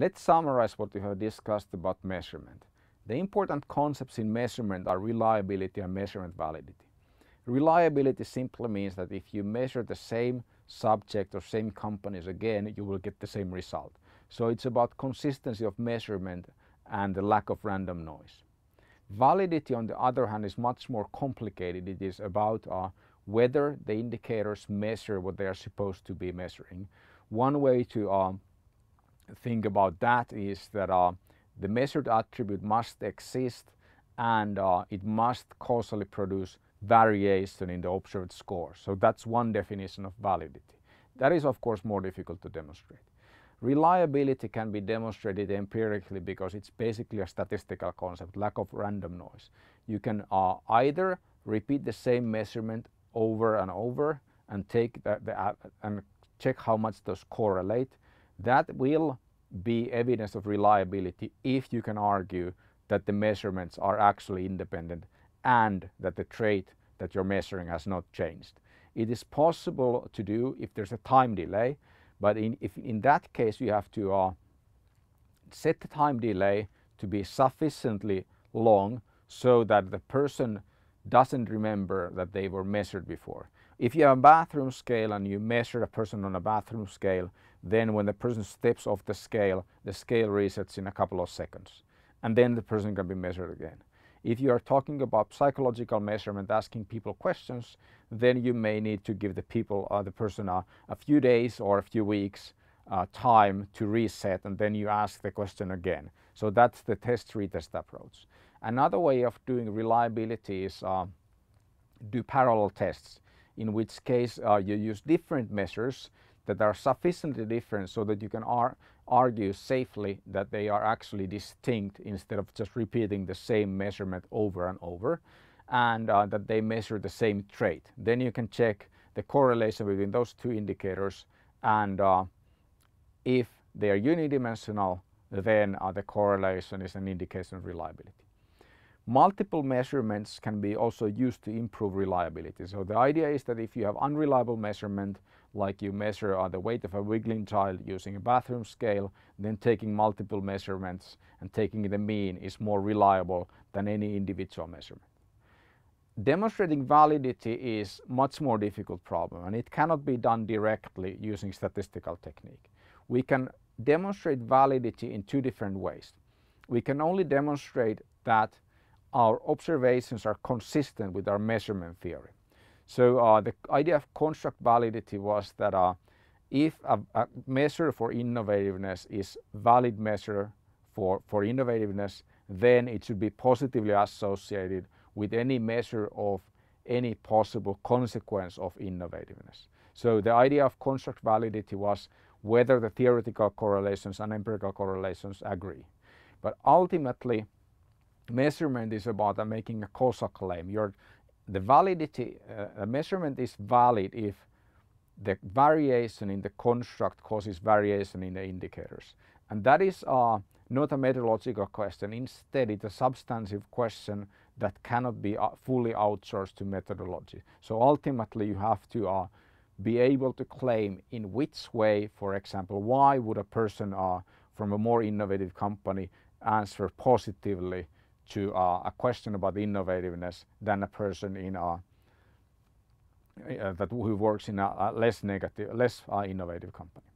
Let's summarize what we have discussed about measurement. The important concepts in measurement are reliability and measurement validity. Reliability simply means that if you measure the same subject or same companies again, you will get the same result. So it's about consistency of measurement and the lack of random noise. Validity, on the other hand, is much more complicated. It is about whether the indicators measure what they are supposed to be measuring. One way to think about that is that the measured attribute must exist and it must causally produce variation in the observed score. So that's one definition of validity. That is, of course, more difficult to demonstrate. Reliability can be demonstrated empirically because it's basically a statistical concept, lack of random noise. You can either repeat the same measurement over and over and take and check how much those correlate. That will be evidence of reliability if you can argue that the measurements are actually independent and that the trait that you're measuring has not changed. It is possible to do if there's a time delay. But in that case, you have to set the time delay to be sufficiently long so that the person doesn't remember that they were measured before. If you have a bathroom scale and you measure a person on a bathroom scale, then when the person steps off the scale resets in a couple of seconds. And then the person can be measured again. If you are talking about psychological measurement, asking people questions, then you may need to give the people, the person a few days or a few weeks time to reset, and then you ask the question again. So that's the test-retest approach. Another way of doing reliability is do parallel tests, in which case you use different measures that are sufficiently different so that you can argue safely that they are actually distinct instead of just repeating the same measurement over and over, and that they measure the same trait. Then you can check the correlation between those two indicators, and if they are unidimensional, then the correlation is an indication of reliability. Multiple measurements can be also used to improve reliability. So the idea is that if you have unreliable measurement, like you measure the weight of a wiggling child using a bathroom scale, then taking multiple measurements and taking the mean is more reliable than any individual measurement. Demonstrating validity is a much more difficult problem, and it cannot be done directly using statistical technique. We can demonstrate validity in two different ways. We can only demonstrate that our observations are consistent with our measurement theory. So the idea of construct validity was that if a measure for innovativeness is a valid measure for innovativeness, then it should be positively associated with any measure of any possible consequence of innovativeness. So the idea of construct validity was whether the theoretical correlations and empirical correlations agree. But ultimately, measurement is about making a causal claim. The validity, a measurement is valid if the variation in the construct causes variation in the indicators. And that is not a methodological question. Instead, it's a substantive question that cannot be fully outsourced to methodology. So ultimately, you have to be able to claim in which way, for example, why would a person from a more innovative company answer positively to a question about innovativeness than a person in who works in a less innovative company.